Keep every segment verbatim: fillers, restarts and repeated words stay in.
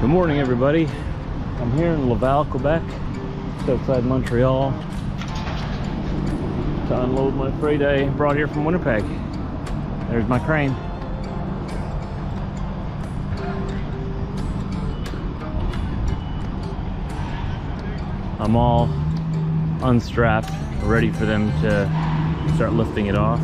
Good morning, everybody. I'm here in Laval, Quebec, just outside Montreal, to unload my freight I brought here from Winnipeg. There's my crane. I'm all unstrapped, ready for them to start lifting it off.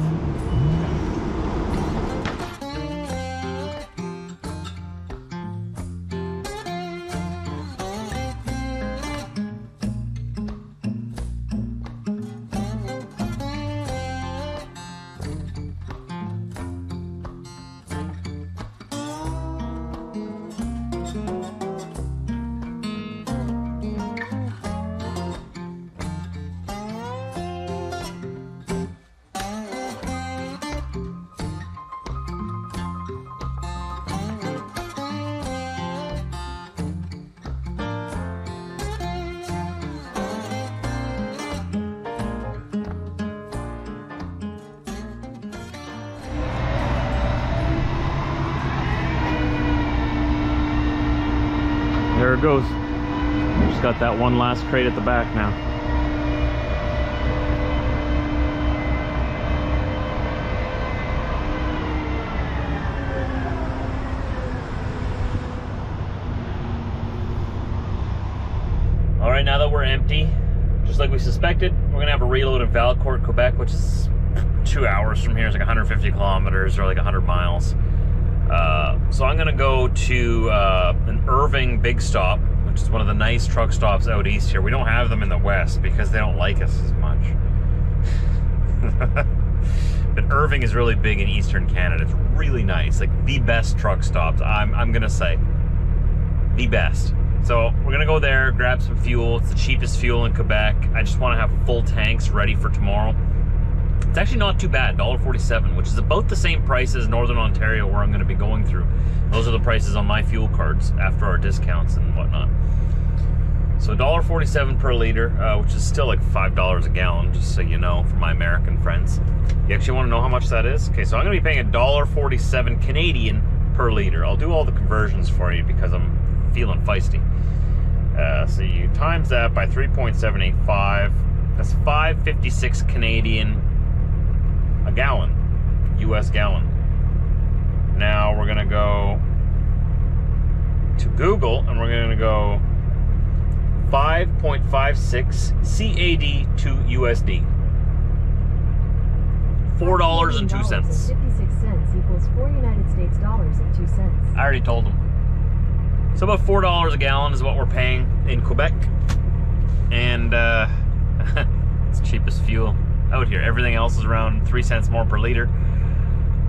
There it goes. Just got that one last crate at the back now. All right, now that we're empty, just like we suspected, we're gonna have a reload at Valcourt, Quebec, which is two hours from here. It's like one hundred fifty kilometers or like one hundred miles. Uh, so I'm gonna go to uh, an Irving Big Stop, which is one of the nice truck stops out east here. We don't have them in the west because they don't like us as much. But Irving is really big in eastern Canada. It's really nice, like the best truck stops, I'm, I'm gonna say. The best. So we're gonna go there, grab some fuel. It's the cheapest fuel in Quebec. I just wanna have full tanks ready for tomorrow. It's actually not too bad, one dollar forty-seven, which is about the same price as Northern Ontario, where I'm going to be going through. Those are the prices on my fuel cards after our discounts and whatnot. So one dollar forty-seven per liter, uh, which is still like five dollars a gallon, just so you know, for my American friends. You actually want to know how much that is? Okay, so I'm going to be paying one dollar forty-seven Canadian per liter. I'll do all the conversions for you because I'm feeling feisty. Uh, so you times that by three point seven eight five. That's five fifty-six Canadian a gallon, U S gallon. Now we're gonna go to Google and we're gonna go five point five six C A D to U S D. Four dollars and two cents. Fifty-six cents equals four United States dollars and two cents. I already told them. So about four dollars a gallon is what we're paying in Quebec, and uh, it's cheapest fuel out here. Everything else is around three cents more per liter.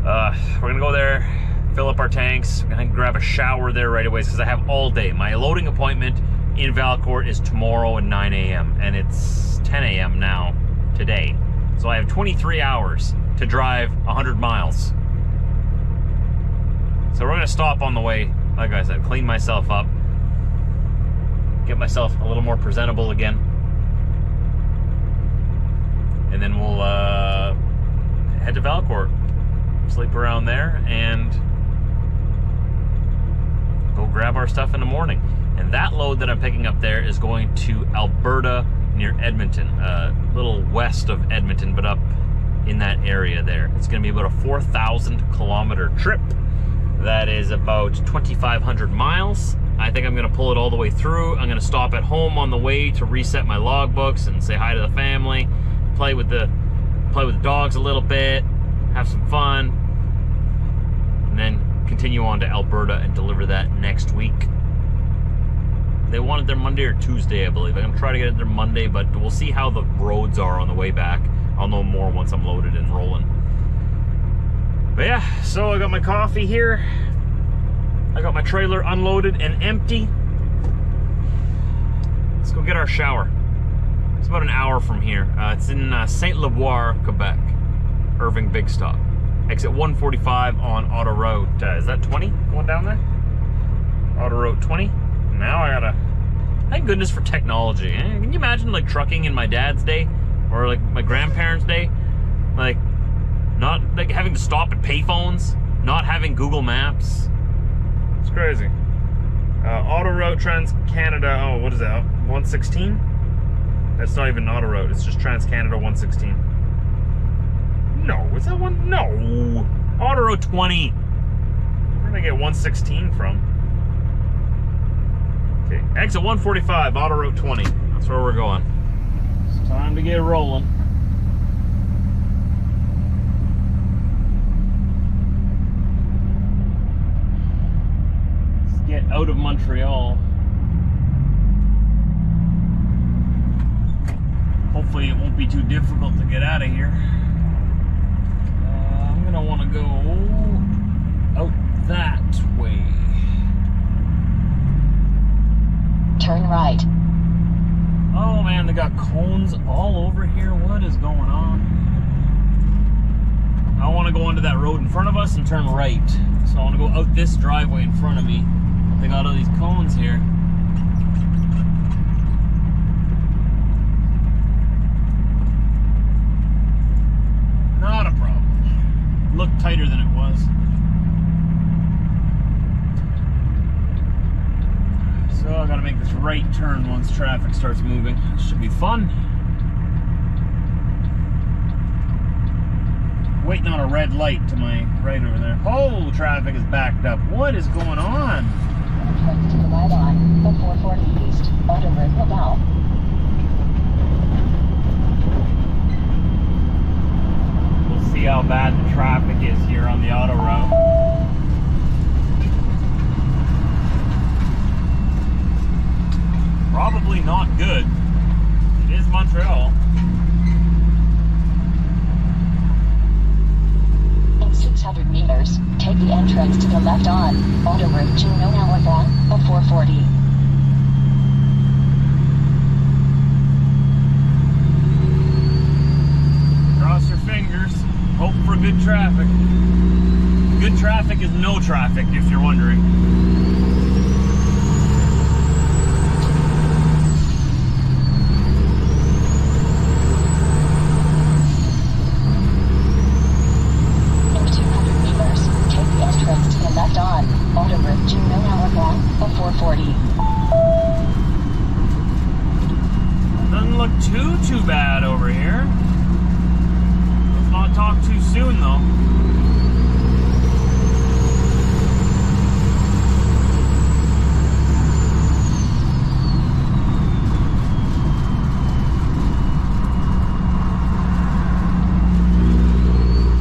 Uh, we're gonna go there, fill up our tanks. We're gonna grab a shower there right away because I have all day. My loading appointment in Valcourt is tomorrow at nine A M and it's ten A M now today. So I have twenty-three hours to drive one hundred miles. So we're gonna stop on the way. Like I said, clean myself up, get myself a little more presentable again. And then we'll uh, head to Valcourt, sleep around there, and go grab our stuff in the morning. And that load that I'm picking up there is going to Alberta near Edmonton, a uh, little west of Edmonton, but up in that area there. It's gonna be about a four thousand kilometer trip. That is about twenty-five hundred miles. I think I'm gonna pull it all the way through. I'm gonna stop at home on the way to reset my logbooks and say hi to the family. Play with the play with the dogs a little bit, have some fun, and then continue on to Alberta and deliver that next week. They wanted their Monday or Tuesday, I believe. I'm gonna try to get it there Monday, but we'll see how the roads are on the way back. I'll know more once I'm loaded and rolling. But yeah, so I got my coffee here. I got my trailer unloaded and empty. Let's go get our shower. It's about an hour from here. Uh, it's in uh, Saint-Léoir, Quebec. Irving Big Stop. Exit one forty-five on Autoroute. Uh, is that twenty going down there? Autoroute twenty. Now I gotta. Thank goodness for technology. Eh? Can you imagine like trucking in my dad's day or like my grandparents' day? Like not like having to stop at payphones, not having Google Maps. It's crazy. Uh, Autoroute Trans-Canada, oh, what is that, one sixteen? That's not even Autoroute, it's just Trans-Canada one sixteen. No, is that one? No! Autoroute twenty! Where did I get one sixteen from? Okay, exit one forty-five, Autoroute twenty. That's where we're going. It's time to get rolling. Let's get out of Montreal. Hopefully it won't be too difficult to get out of here. I want to go out that way. Turn right. Oh man, they got cones all over here. What is going on? I want to go onto that road in front of us and turn right. So I want to go out this driveway in front of me. They got all these cones here. Not a problem. Looked tighter than it was. So I gotta make this right turn once traffic starts moving. This should be fun. Waiting on a red light to my right over there. Oh, traffic is backed up. What is going on? Turn to the right on the four forty East, Autoroute Laval. See how bad the traffic is here on the autoroute. Probably not good. It is Montreal. In six hundred meters, take the entrance to the left on Autoroute two northbound at four forty. Cross your fingers. Hope for good traffic. Good traffic is no traffic, if you're wondering. In two hundred meters, take the entrance to the left on Autoroute two northbound at four forty. Doesn't look too, too bad over here. Not talk too soon though.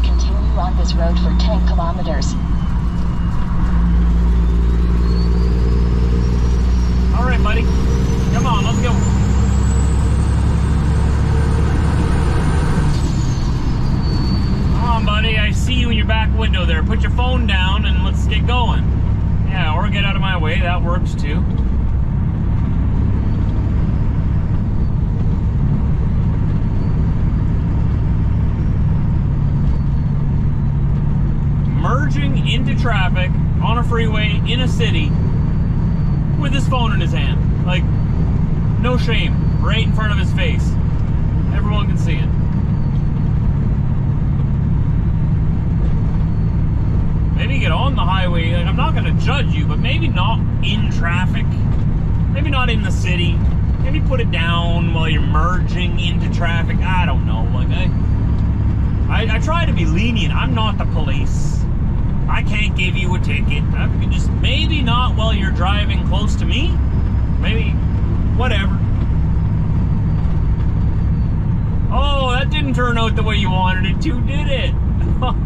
Continue on this road for ten kilometers. All right, buddy. Come on, let's go. Buddy, I see you in your back window there. Put your phone down and let's get going. Yeah, or get out of my way. That works too. Merging into traffic on a freeway in a city with his phone in his hand. Like, no shame. Right in front of his face. Everyone can see it. Maybe get on the highway, like, I'm not going to judge you, but maybe not in traffic, maybe not in the city, maybe put it down while you're merging into traffic, I don't know, like, I, I, I try to be lenient, I'm not the police, I can't give you a ticket, I can just, maybe not while you're driving close to me, maybe, whatever. Oh, that didn't turn out the way you wanted it to, did it?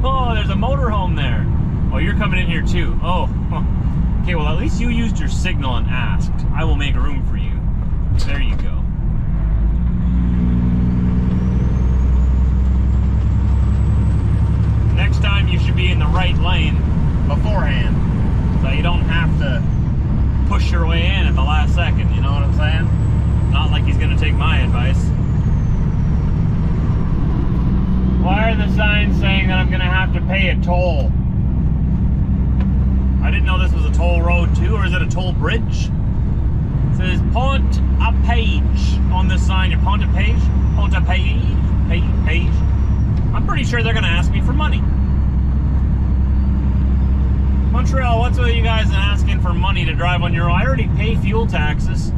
Oh, there's a motorhome there. Oh, you're coming in here too. Oh, okay, well at least you used your signal and asked. I will make room for you. There you go. Next time you should be in the right lane beforehand, so you don't have to push your way in at the last second, you know what I'm saying? Not like he's gonna take my advice. Why are the signs saying that I'm gonna have to pay a toll? I didn't know this was a toll road too, or is it a toll bridge? It says Pont a Page on this sign. Your Pont a Page? Pont a Page? Page? Page? I'm pretty sure they're going to ask me for money. Montreal, what's with you guys asking for money to drive on your own? I already pay fuel taxes.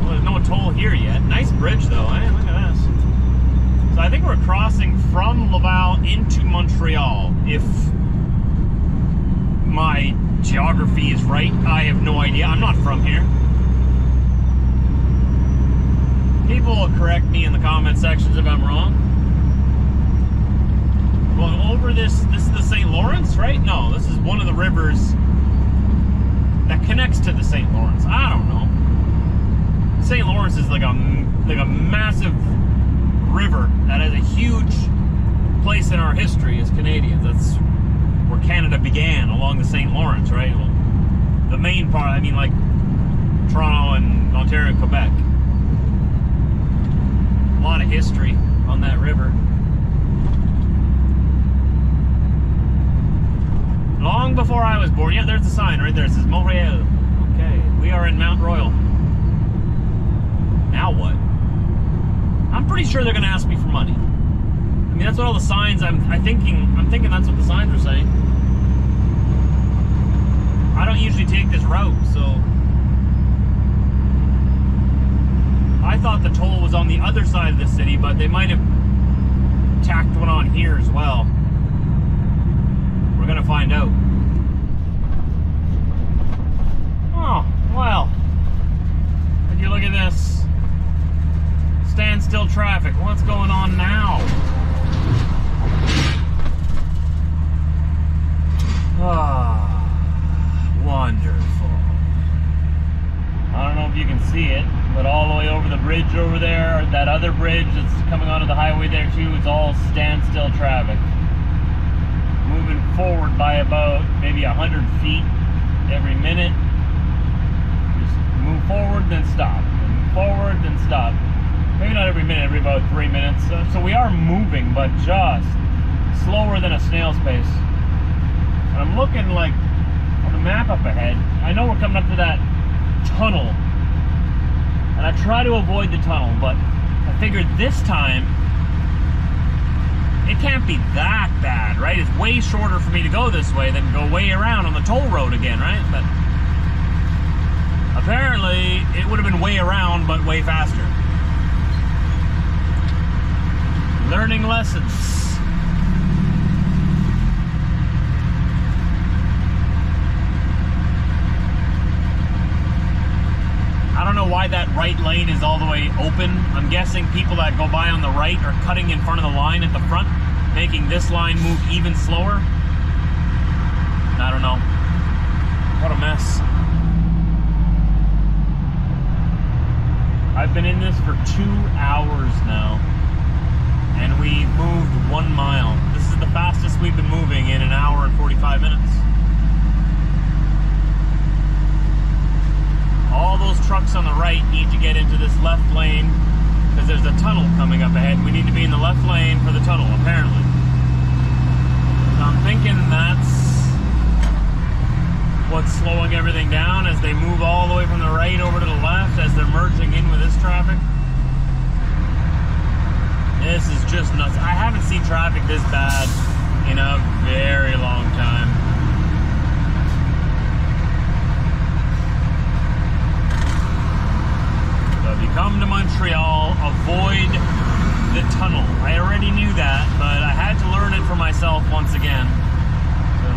Well, there's no toll here yet. Nice bridge, though, eh? Look at this. So I think we're crossing from Laval into Montreal, if my geography is right. I have no idea. I'm not from here. People will correct me in the comment sections if I'm wrong. Well, over this, this is the Saint Lawrence, right? No, this is one of the rivers that connects to the Saint Lawrence. I don't know. Saint Lawrence is like a, like a massive river that has a huge place in our history as Canadians. That's where Canada began, along the Saint Lawrence, right? Well, the main part, I mean, like Toronto and Ontario and Quebec. A lot of history on that river. Long before I was born. Yeah, there's the sign right there. It says Mount Royal. Okay, we are in Mount Royal. Now what? I'm pretty sure they're gonna ask me for money. I mean, that's what all the signs. I'm, I'm thinking. I'm thinking that's what the signs are saying. I don't usually take this route, so. I thought the toll was on the other side of the city, but they might have tacked one on here as well. We're gonna find out. Oh, well. Would you look at this? Standstill traffic. What's going on now? Ah, wonderful. I don't know if you can see it, but all the way over the bridge over there, that other bridge that's coming onto the highway there too, it's all standstill traffic. Moving forward by about maybe a hundred feet every minute. Just move forward, then stop. Move forward, then stop. Maybe not every minute, every about three minutes. So, so we are moving, but just slower than a snail's pace. And I'm looking like on the map up ahead. I know we're coming up to that tunnel. And I try to avoid the tunnel, but I figured this time it can't be that bad, right? It's way shorter for me to go this way than go way around on the toll road again, right? But apparently it would have been way around, but way faster. Learning lessons. I don't know why that right lane is all the way open. I'm guessing people that go by on the right are cutting in front of the line at the front, making this line move even slower. I don't know. What a mess. I've been in this for two hours now, and we moved one mile. This is the fastest we've been moving in an hour and forty-five minutes. All those trucks on the right need to get into this left lane because there's a tunnel coming up ahead. We need to be in the left lane for the tunnel, apparently. So I'm thinking that's what's slowing everything down as they move all the way from the right over to the left as they're merging in with this traffic. This is just nuts. I haven't seen traffic this bad in a very long time. If you come to Montreal, avoid the tunnel. I already knew that, but I had to learn it for myself once again. So,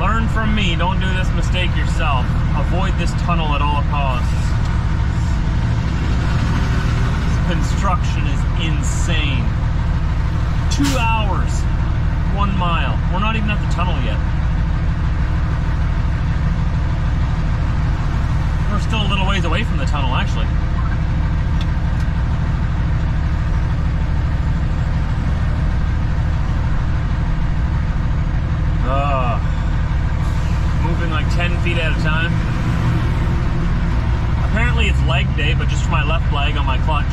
learn from me. Don't do this mistake yourself. Avoid this tunnel at all costs. This construction is insane. Two hours, one mile. We're not even at the tunnel yet. We're still a little ways away from the tunnel, actually. Uh, moving like ten feet at a time. Apparently it's leg day, but just for my left leg on my clutch.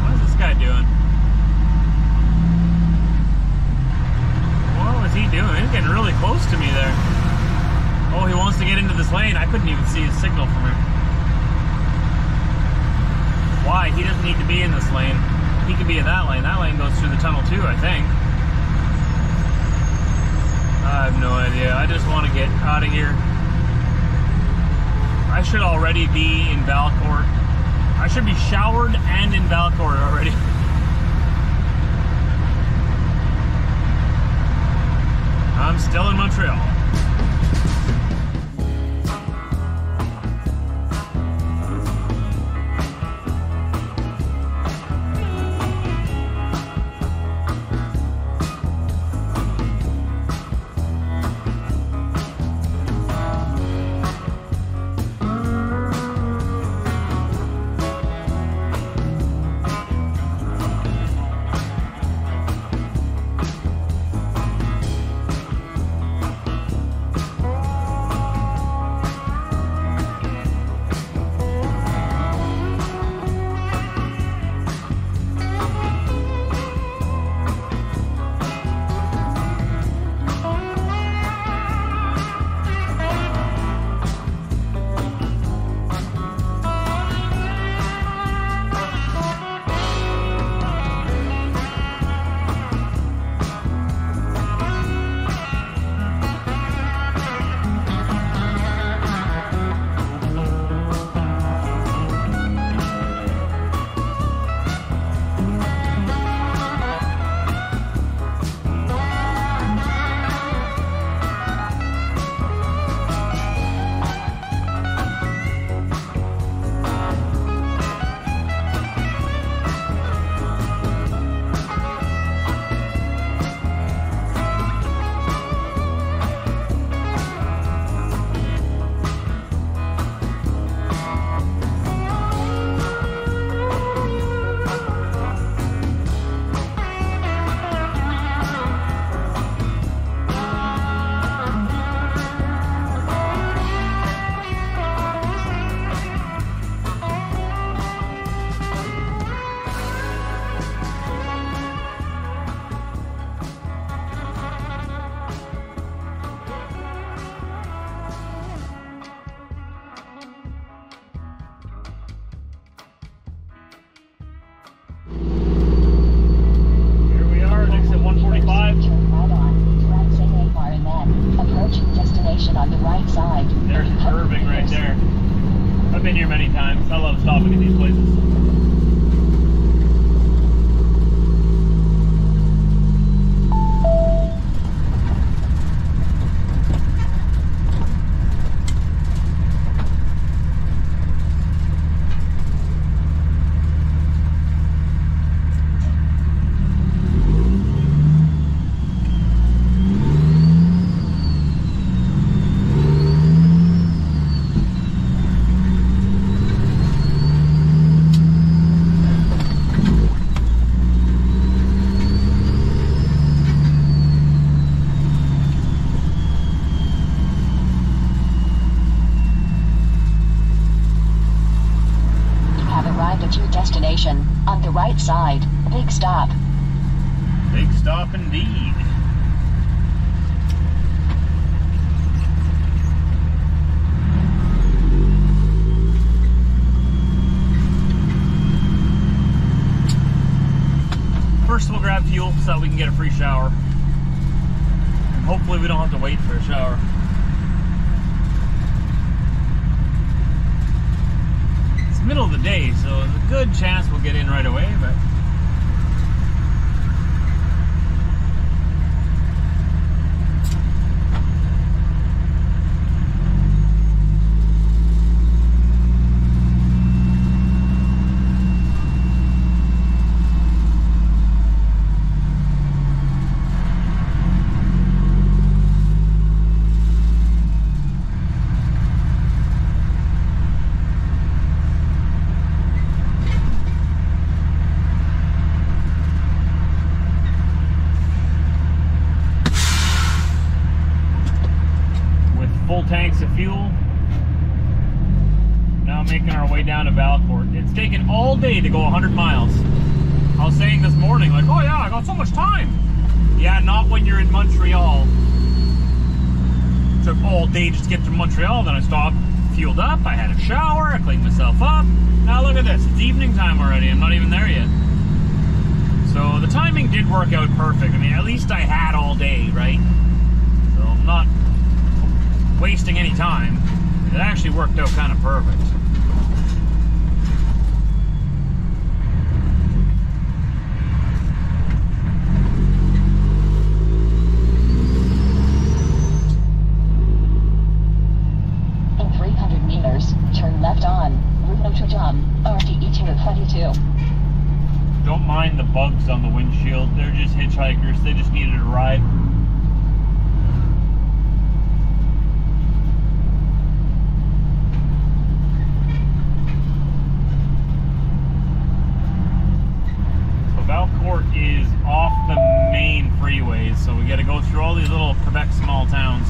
What is this guy doing? What was he doing? He's getting really close to me there. can't see a signal from him. Why? He doesn't need to be in this lane. He could be in that lane. That lane goes through the tunnel too, I think. I have no idea. I just want to get out of here. I should already be in Valcourt. I should be showered and in Valcourt already. I'm still in Montreal. Side, big stop. Big stop indeed. First we'll grab fuel so that we can get a free shower. And hopefully we don't have to wait for a shower. Middle of the day, so there's a good chance we'll get in right away, but to go one hundred miles. I was saying this morning, like, oh yeah, I got so much time. Yeah, not when you're in Montreal. It took all day just to get to Montreal, then I stopped. fueled up, I had a shower, I cleaned myself up. Now look at this, it's evening time already, I'm not even there yet. So the timing did work out perfect. I mean, at least I had all day, right? So I'm not wasting any time. It actually worked out kind of perfect. Hitchhikers, they just needed a ride. So Valcourt is off the main freeways, so we got to go through all these little Quebec small towns.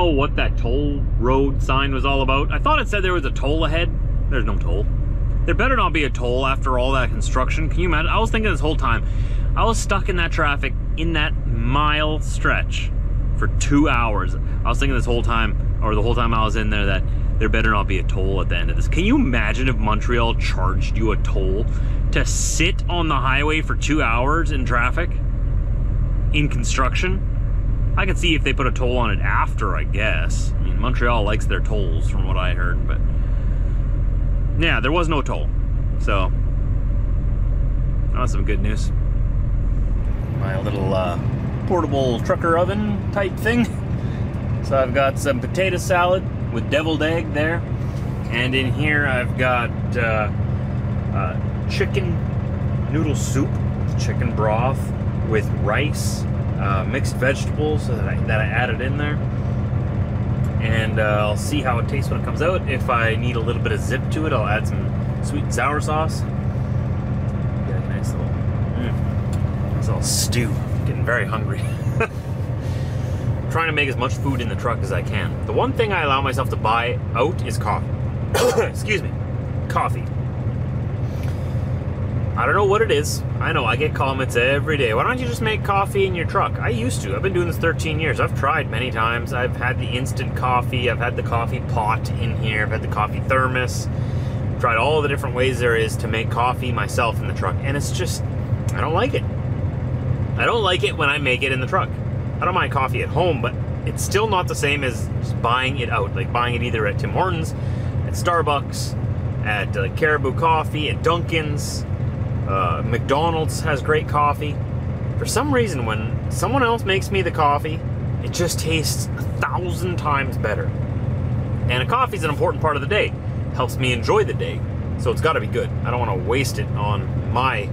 What that toll road sign was all about. I thought it said there was a toll ahead. There's no toll. There better not be a toll after all that construction. Can you imagine? I was thinking this whole time. I was stuck in that traffic in that mile stretch for two hours. I was thinking this whole time, or the whole time I was in there, that there better not be a toll at the end of this. Can you imagine if Montreal charged you a toll to sit on the highway for two hours in traffic in construction? I could see if they put a toll on it after, I guess. I mean, Montreal likes their tolls from what I heard, but yeah, there was no toll. So, that's some good news. My little uh, portable trucker oven type thing. So I've got some potato salad with deviled egg there. And in here I've got uh, uh, chicken noodle soup, chicken broth with rice. uh, mixed vegetables that I, that I added in there. And uh, I'll see how it tastes when it comes out. If I need a little bit of zip to it, I'll add some sweet and sour sauce. Got a nice little, mm, nice little stew. I'm getting very hungry. I'm trying to make as much food in the truck as I can. The one thing I allow myself to buy out is coffee. Excuse me, coffee. I don't know what it is. I know, I get comments every day. Why don't you just make coffee in your truck? I used to. I've been doing this thirteen years. I've tried many times. I've had the instant coffee. I've had the coffee pot in here. I've had the coffee thermos. I've tried all the different ways there is to make coffee myself in the truck. And it's just, I don't like it. I don't like it when I make it in the truck. I don't mind coffee at home, but it's still not the same as just buying it out. Like buying it either at Tim Hortons, at Starbucks, at uh, Caribou Coffee, at Dunkin's. Uh, McDonald's has great coffee. For some reason, when someone else makes me the coffee, it just tastes a thousand times better. And a coffee is an important part of the day. Helps me enjoy the day, so it's got to be good. I don't want to waste it on my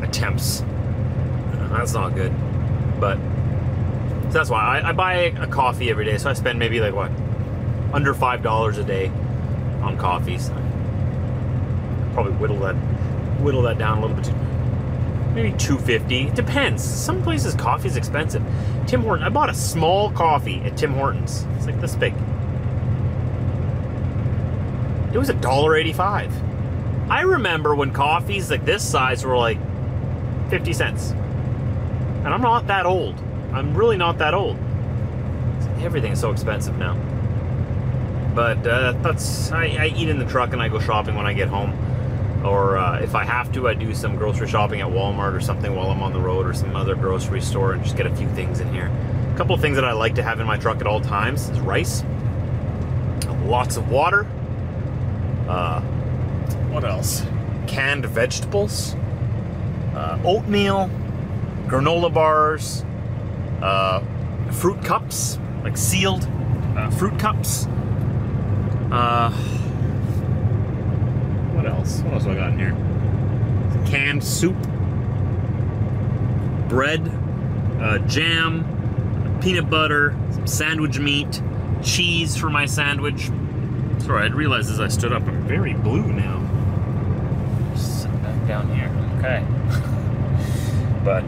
attempts. Uh, that's not good. But so that's why I, I buy a coffee every day. So I spend maybe like what under five dollars a day on coffees. I'll probably whittle that. Whittle that down a little bit too. Maybe two fifty. It depends. Some places coffee is expensive. Tim Hortons. I bought a small coffee at Tim Hortons. It's like this big. It was a dollar eighty-five. I remember when coffees like this size were like fifty cents. And I'm not that old. I'm really not that old. Everything is so expensive now. But uh, that's I, I eat in the truck and I go shopping when I get home. Or uh, if I have to, I do some grocery shopping at Walmart or something while I'm on the road, or some other grocery store, and just get a few things in here. A couple of things that I like to have in my truck at all times is rice, lots of water, uh, what else? Canned vegetables, uh, oatmeal, granola bars, uh, fruit cups, like sealed uh, fruit cups. Uh, What else? What else do I got in here? Canned soup, bread, uh, jam, peanut butter, some sandwich meat, cheese for my sandwich. Sorry, I realized as I stood up, I'm very blue now. Just sit back down here. Okay. But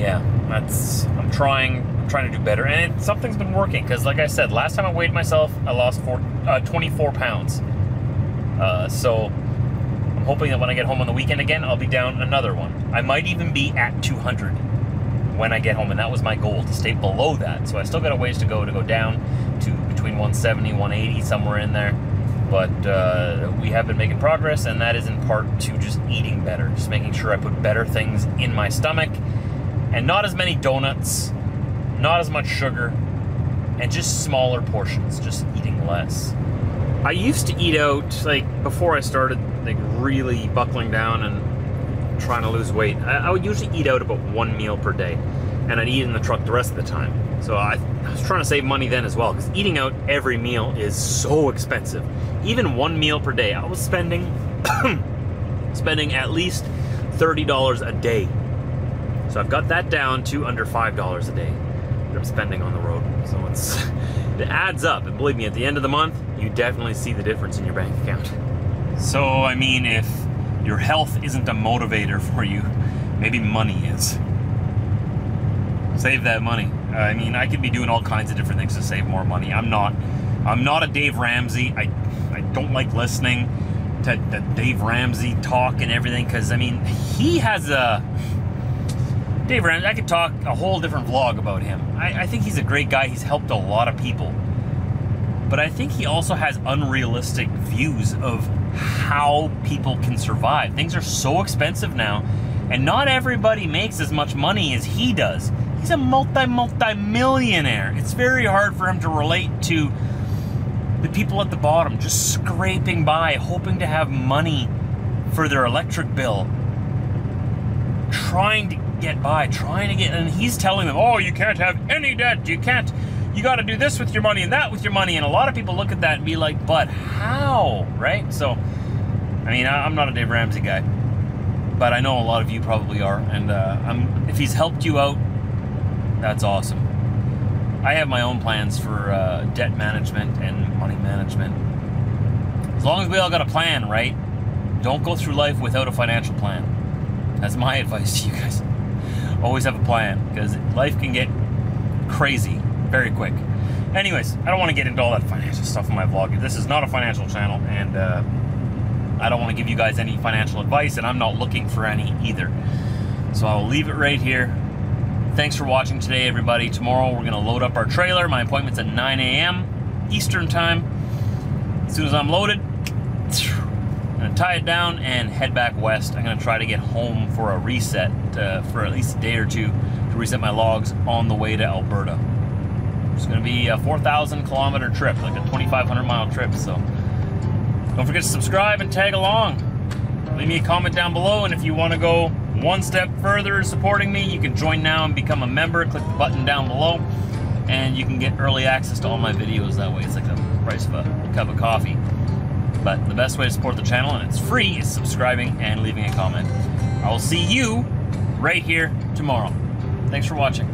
yeah, that's. I'm trying. I'm trying to do better, and it, something's been working because, like I said, last time I weighed myself, I lost four, uh, twenty-four pounds. Uh, so I'm hoping that when I get home on the weekend again, I'll be down another one. I might even be at two hundred when I get home, and that was my goal, to stay below that. So I still got a ways to go to go down to between one seventy, one eighty, somewhere in there. But uh, we have been making progress, and that is in part to just eating better, just making sure I put better things in my stomach, and not as many donuts, not as much sugar, and just smaller portions, just eating less. I used to eat out, like, before I started, like, really buckling down and trying to lose weight. I, I would usually eat out about one meal per day, and I'd eat in the truck the rest of the time. So I, I was trying to save money then as well, because eating out every meal is so expensive. Even one meal per day, I was spending, spending at least thirty dollars a day. So I've got that down to under five dollars a day that I'm spending on the road. So it's, it adds up, and believe me, at the end of the month, you definitely see the difference in your bank account. So, I mean, if your health isn't a motivator for you, maybe money is. Save that money. I mean, I could be doing all kinds of different things to save more money. I'm not, I'm not a Dave Ramsey. I, I don't like listening to the Dave Ramsey talk and everything, because, I mean, he has a... Dave Ramsey, I could talk a whole different vlog about him. I, I think he's a great guy. He's helped a lot of people. But I think he also has unrealistic views of how people can survive. Things are so expensive now, and not everybody makes as much money as he does. He's a multi-multi-millionaire. It's very hard for him to relate to the people at the bottom, just scraping by, hoping to have money for their electric bill, trying to get by, trying to get, and he's telling them, oh, you can't have any debt, you can't, you got to do this with your money and that with your money. And a lot of people look at that and be like, but how, right? So, I mean, I'm not a Dave Ramsey guy. but I know a lot of you probably are, and uh, I'm, if he's helped you out, that's awesome. I have my own plans for uh, debt management and money management. As long as we all got a plan, right? Don't go through life without a financial plan. That's my advice to you guys. Always have a plan, because life can get crazy very quick. Anyways, I don't want to get into all that financial stuff in my vlog. This is not a financial channel, and uh, I don't want to give you guys any financial advice, and I'm not looking for any either. So I'll leave it right here. Thanks for watching today, everybody. Tomorrow we're going to load up our trailer. My appointment's at nine A M Eastern time. As soon as I'm loaded, I'm going to tie it down and head back west. I'm going to try to get home for a reset uh, for at least a day or two to reset my logs on the way to Alberta. It's going to be a four thousand kilometer trip, like a twenty-five hundred mile trip, so don't forget to subscribe and tag along. Leave me a comment down below, and if you want to go one step further supporting me, you can join now and become a member. Click the button down below, and you can get early access to all my videos that way. It's like the price of a cup of coffee. But the best way to support the channel, and it's free, is subscribing and leaving a comment. I will see you right here tomorrow. Thanks for watching.